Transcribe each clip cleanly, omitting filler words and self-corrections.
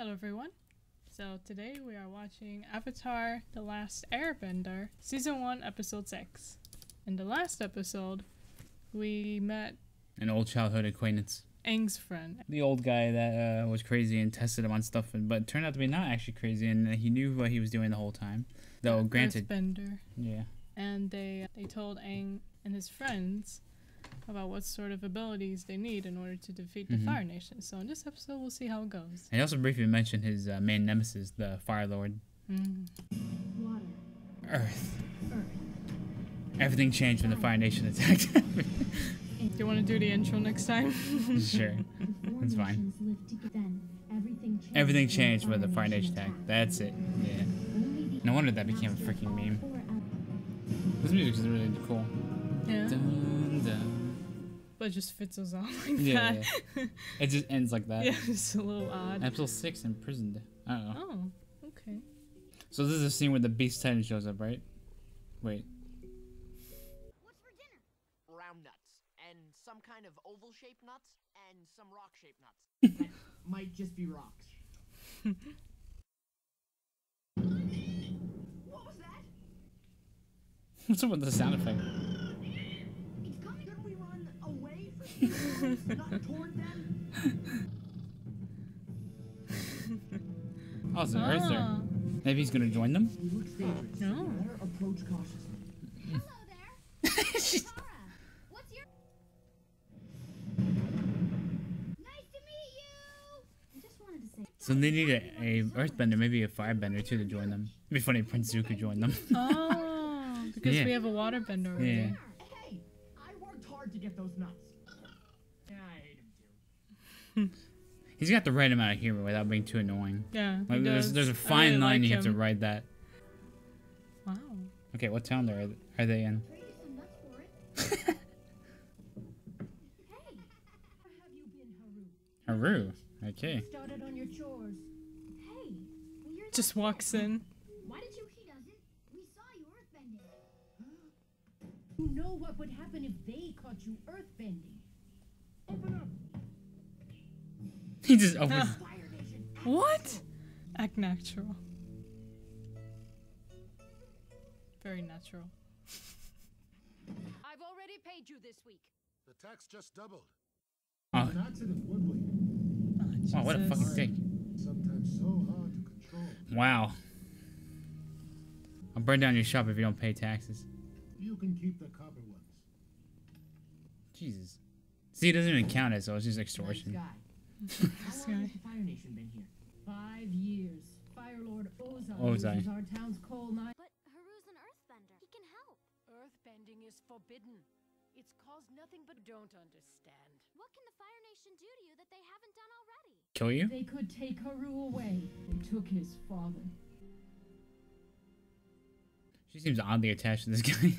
Hello everyone. So today we are watching Avatar: The Last Airbender, Season 1, Episode 6. In the last episode, we met an old childhood acquaintance, Aang's friend. The old guy that was crazy and tested him on stuff, but turned out to be not actually crazy, and he knew what he was doing the whole time. Though, granted, earthbender. Yeah. And they told Aang and his friends about what sort of abilities they need in order to defeat the Fire Nation. So in this episode, we'll see how it goes. And he also briefly mentioned his main nemesis, the Fire Lord. Water. Earth. Everything changed when the Fire Nation attacked. Do you want to do the intro next time? Sure. That's fine. Then everything changed when the Fire Nation attacked. That's it. Yeah. No wonder that became a freaking meme. This music is really cool. Yeah. Dun, dun. But it just fits us all like that. Yeah. It just ends like that. Yeah, it's a little odd. Episode 6, Imprisoned. I don't know. Oh, okay. So this is a scene where the Beast Titan shows up, right? Wait. What's for dinner? Round nuts. And some kind of oval-shaped nuts. And some rock-shaped nuts. That might just be rocks. What was that? What's up with the sound effect? Oh, it's an earther. Maybe he's gonna join them? No. Hello there. What's your... Nice to meet you. I just wanted to say... So they need a earthbender, maybe a firebender too, to join them. It'd be funny if Prince Zuko joined them. Oh, because we have a waterbender already. Yeah. Hey, I worked hard to get those nuts. He's got the right amount of humor without being too annoying. Yeah, like, there's a fine line you have to ride that. Wow. Okay, what town are they in? Hey, have you been, Haru? Okay. Started on your chores. Hey, well, you're just walks in. Why did you? He doesn't. We saw you earthbending. You know what would happen if they caught you earthbending? Open up. He just opens. What? Act natural. Very natural. I've already paid you this week. The tax just doubled. An accident, would we? Wow, what a fucking dick. Sometimes so hard to control. Wow. I'll burn down your shop if you don't pay taxes. You can keep the copper ones. Jesus. See, it doesn't even count it, so it's just extortion. Nice guy. How long has the Fire Nation been here? 5 years. Fire Lord Ozai is our town's coal mine. But Haru's an earthbender. He can help. Earthbending is forbidden. It's caused nothing but don't understand. What can the Fire Nation do to you that they haven't done already? Kill you? They could take Haru away. They took his father. She seems oddly attached to this guy.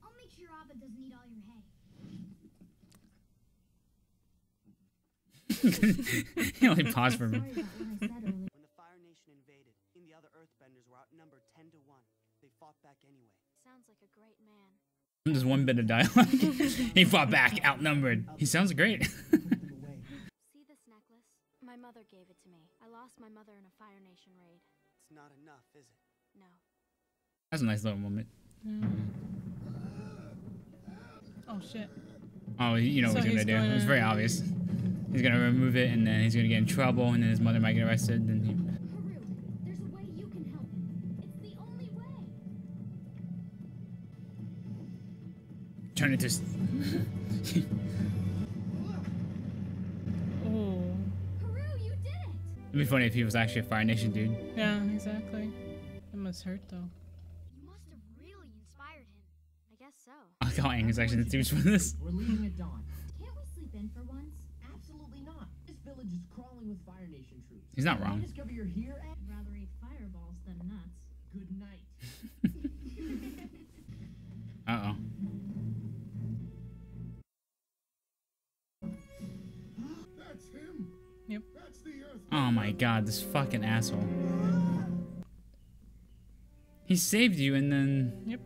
I'll make sure Abba doesn't eat all your hay. He only paused for me. When the Fire Nation invaded, in the other earthbenders were outnumbered 10 to 1. They fought back anyway. Sounds like a great man. There's one bit of dialogue. He fought back, outnumbered. He sounds great. See this necklace? My mother gave it to me. I lost my mother in a Fire Nation raid. It's not enough, is it? No. That's a nice little moment. Oh shit. Oh, you know what he's gonna do. It's very obvious. He's gonna remove it, and then he's gonna get in trouble, and then his mother might get arrested. Then he... Haru, there's a way you can help him. It's the only way. Turn it to... Oh. Haru, you did it! It'd be funny if he was actually a Fire Nation dude. Yeah, exactly. It must hurt, though. You must have really inspired him. I guess so. I'll call Aang is actually the team for this. We're leaving at dawn. Can't we sleep in for once? Absolutely not. This village is crawling with Fire Nation troops. He's not wrong. I discover you're here and I'd rather eat fireballs than nuts. Good night. Uh-oh. That's him. Yep. That's the earth. Oh my god, this fucking asshole. He saved you and then... Yep.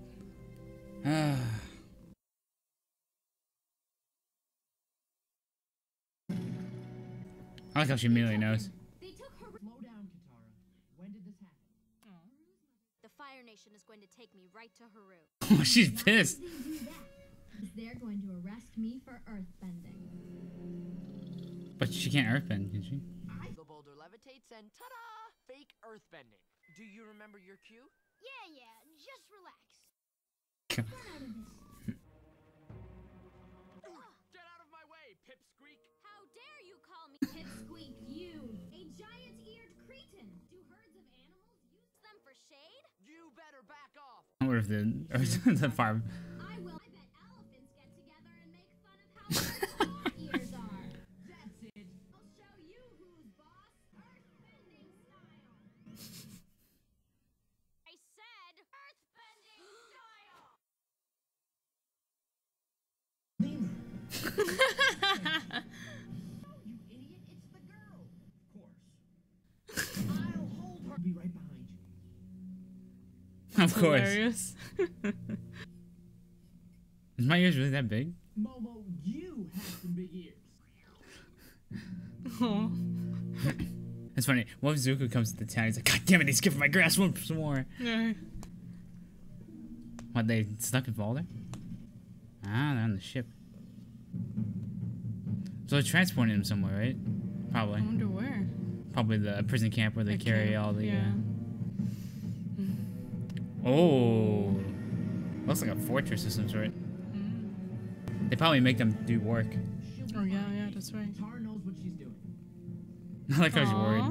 I I like how she immediately knows. They took her. Slow down, Katara. When did this happen? The Fire Nation is going to take me right to Haru. She's pissed. They're going to arrest me for earthbending. But she can't earthbend, can she? The boulder levitates and ta-da! Fake earthbending. Do you remember your cue? Yeah, just relax. Get out of this. Get out of my way, pipsqueak! How dare you call me pipsqueak, you! A giant-eared cretin! Do herds of animals use them for shade? You better back off! I wonder if the farm. I bet elephants get together and make fun of how long ears are. That's it. I'll show you who's boss, earthbending style. I said earthbending style. No, you idiot, it's the girl. Of course. I'll hold her. I'll be right behind you. That's of course. Hilarious. Is my ears really that big? Momo, you have some big ears. That's funny. What if Zuko comes to the town? He's like, God damn it, he's skipping my grass some more. Yeah. What, they stuck in Boulder? Ah, they're on the ship. So they're transporting them somewhere, right? Probably. I wonder where. Probably the prison camp where they carry all the... Yeah. Oh. Looks like a fortress of some sort. Mm-hmm. They probably make them do work. Oh, yeah, that's right. Tara knows what she's doing. I like how she's worried.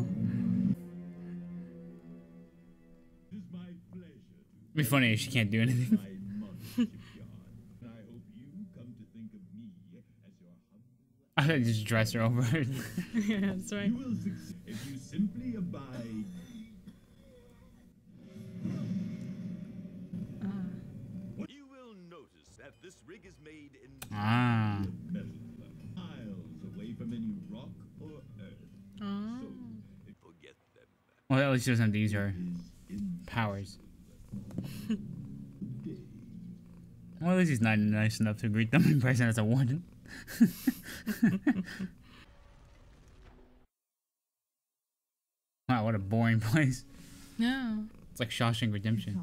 It'd be funny if she can't do anything. I thought you just dress her over. Yeah, that's right. You will succeed if you simply abide. You will notice that this rig is made in miles away from any rock or earth. So forget them. Well, at least she doesn't have to use her powers. Well, at least he's not nice enough to greet them in person as a warden. Wow, what a boring place. No. It's like Shawshank Redemption.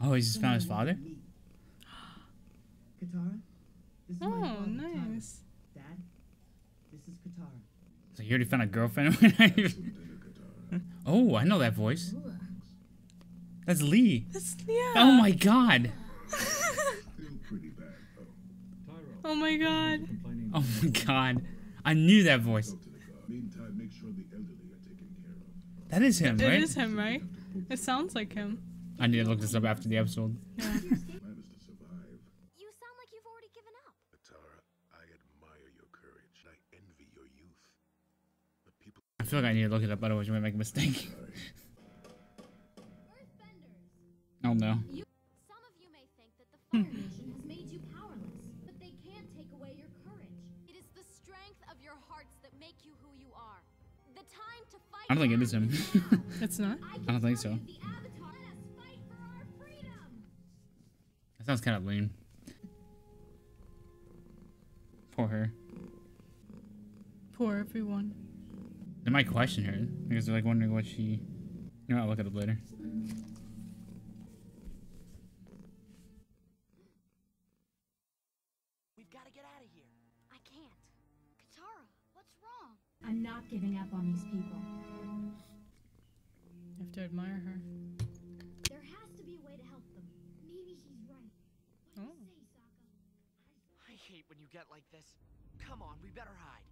Oh, he just found his father? Katara, this is nice. Dad, this is Katara. So you already found a girlfriend? Oh, I know that voice. That's Lee. Yeah. Oh my god. Oh my god. Oh my god. I knew that voice. That is him, right? It is him, right? It sounds like him. I need to look this up after the episode. Yeah. You sound like you've already given up. Katara, I admire your courage. I envy your youth. But people, I feel like I need to look it up, otherwise you might make a mistake. Oh no. Some of you may think that the Fire Nation has made you powerless, but they can't take away your courage. It is the strength of your hearts that make you who you are. The time to fight. I don't think it is him. It's not? I don't think so. The Avatar, let us fight for our freedom. That sounds kind of lame. Poor her. Poor everyone. They might question her because they're like wondering what she... You know, I'll look at it later. I'm not giving up on these people. I have to admire her. There has to be a way to help them. Maybe she's right. What do you say, Sokka? I hate when you get like this. Come on, we better hide.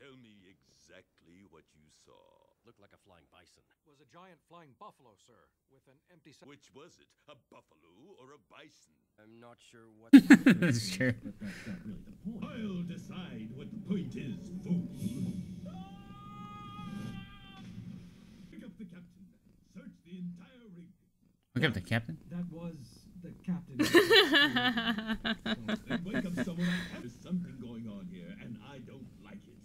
Tell me exactly what you saw. Looked like a flying bison. It was a giant flying buffalo, sir, with an empty... Which was it? A buffalo or a bison? I'm not sure what... That's true. But that's not really the point. I'll decide what the point is, folks. Pick up the captain. Search the entire rig. Pick up the captain? That was the captain. Then wake up someone. There's something going on here, and I don't like it.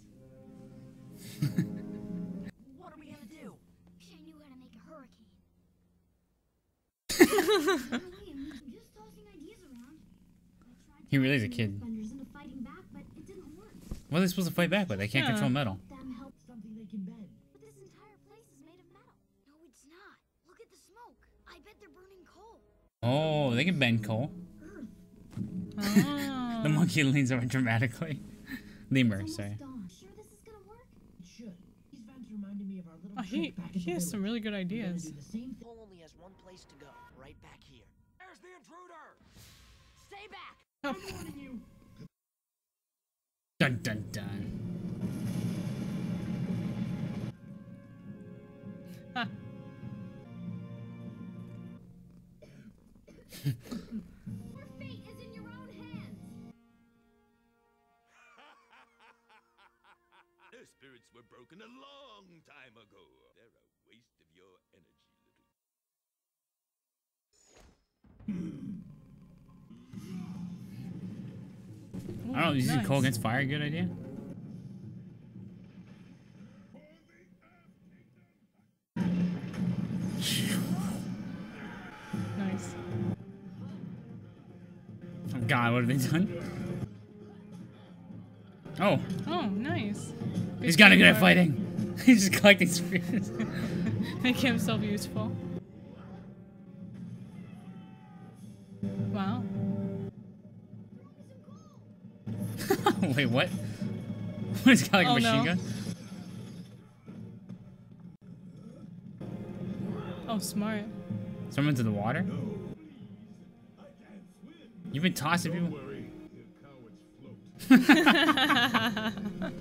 Just tossing ideas He really is a kid. What are they supposed to fight back with? They can't control metal. Oh, they can bend coal. Oh. The monkey leans over dramatically. Lemur, sorry. Oh, he has some really good ideas. Oh. Dun dun dun. Ha. Your fate is in your own hands. Their spirits were broken a long time ago. They're a waste of your energy, little. I don't know, using coal against fire, good idea. God, what have they done? Oh. Oh, nice. He's gotta get at fighting. He's just collecting spears. Making himself useful. Wow. Wait, what? What is got like a machine gun? Oh, smart. Someone's in the water? You've been tossing people. Don't worry, the cowards float.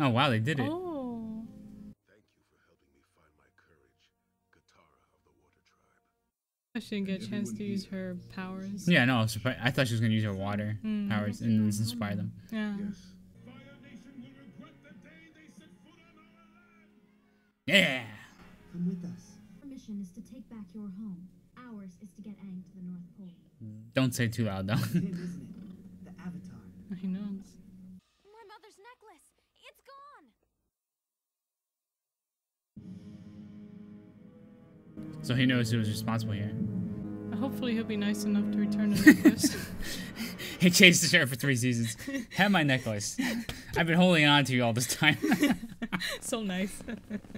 Oh wow, they did it. Oh. Thank you for helping me find my courage, Katara of the Water Tribe. She didn't get a chance to use her powers. Yeah, no, I was surprised. I thought she was gonna use her water powers and inspire them. Yeah. Yes. Fire Nation will regret the day they set foot on our land. Yeah. Come with us. Is to take back your home. Ours is to get Aang to the North Pole. Don't say too loud, though. It's him, isn't it? The Avatar. I know. My mother's necklace. It's gone. So he knows who was responsible here. Hopefully he'll be nice enough to return the necklace. He chased the sheriff for 3 seasons. Have my necklace. I've been holding on to you all this time. So nice.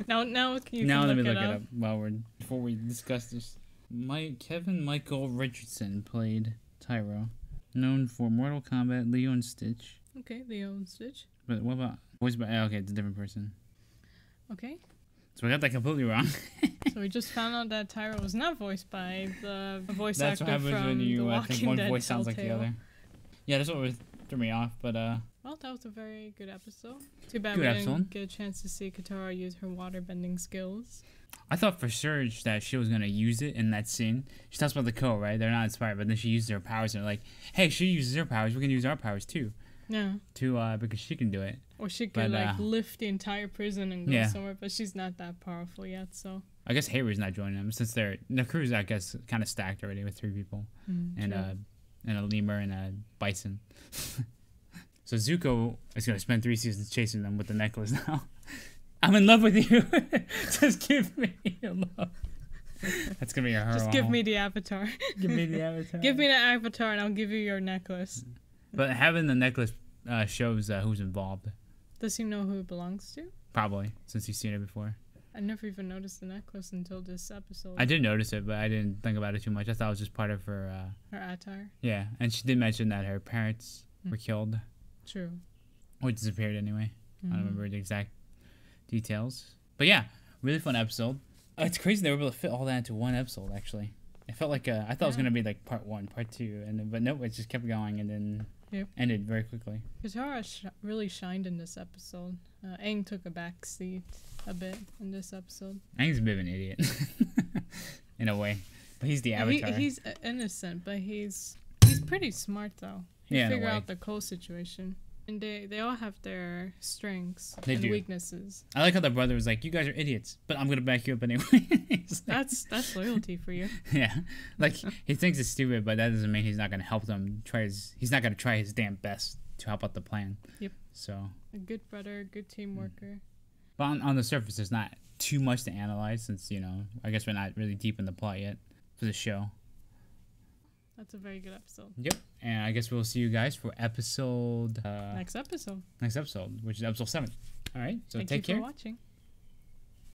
Now can you let me look it up while before we discuss this. Kevin Michael Richardson played Tyro, known for Mortal Kombat, Leo and Stitch. Okay, Leo and Stitch. But what about voice by? Okay, it's a different person. Okay. So we got that completely wrong. So we just found out that Tyro was not voiced by the voice actor from The Walking Dead. That's what happens when you think one voice sounds like the other. Yeah, that's what threw me off, but well, that was a very good episode. Too bad we didn't get a chance to see Katara use her waterbending skills. I thought for sure that she was going to use it in that scene. She talks about the coal, right? They're not inspired, but then she uses her powers and they're like, hey, she uses her powers, we can use our powers too. Yeah. Because she can do it. Or she could like lift the entire prison and go somewhere, but she's not that powerful yet, so. I guess Haru's not joining them since the crew's I guess kind of stacked already with 3 people, and a lemur and a bison. So Zuko is gonna spend 3 seasons chasing them with the necklace now. I'm in love with you. Just give me your love. That's gonna be your Just give me the avatar. Give me the avatar. Give me the avatar, and I'll give you your necklace. But having the necklace shows who's involved. Does he know who it belongs to? Probably, since he's seen it before. I never even noticed the necklace until this episode. I did notice it, but I didn't think about it too much. I thought it was just part of her... her attire? Yeah, and she did mention that her parents were killed. True. Or disappeared anyway. I don't remember the exact details. But yeah, really fun episode. It's crazy they were able to fit all that into one episode, actually. It felt like... I thought it was going to be like part 1, part 2, and then, but nope, it just kept going and then... Yep. Ended very quickly. Katara really shined in this episode. Aang took a back seat a bit in this episode. Aang's a bit of an idiot. In a way. But he's the avatar. He's innocent, but he's pretty smart, though. He figured out the coal situation. And they all have their strengths and weaknesses. I like how the brother was like, you guys are idiots, but I'm going to back you up anyway. Like, that's loyalty for you. Yeah. Like, he thinks it's stupid, but that doesn't mean he's not going to help them. He's not going to try his damn best to help out the plan. Yep. So. A good brother, good team worker. But on the surface, there's not too much to analyze since, you know, I guess we're not really deep in the plot yet. for the show. That's a very good episode. Yep. And I guess we'll see you guys for episode... Next episode. Next episode, which is episode 7. All right. So take care. Thank you for watching.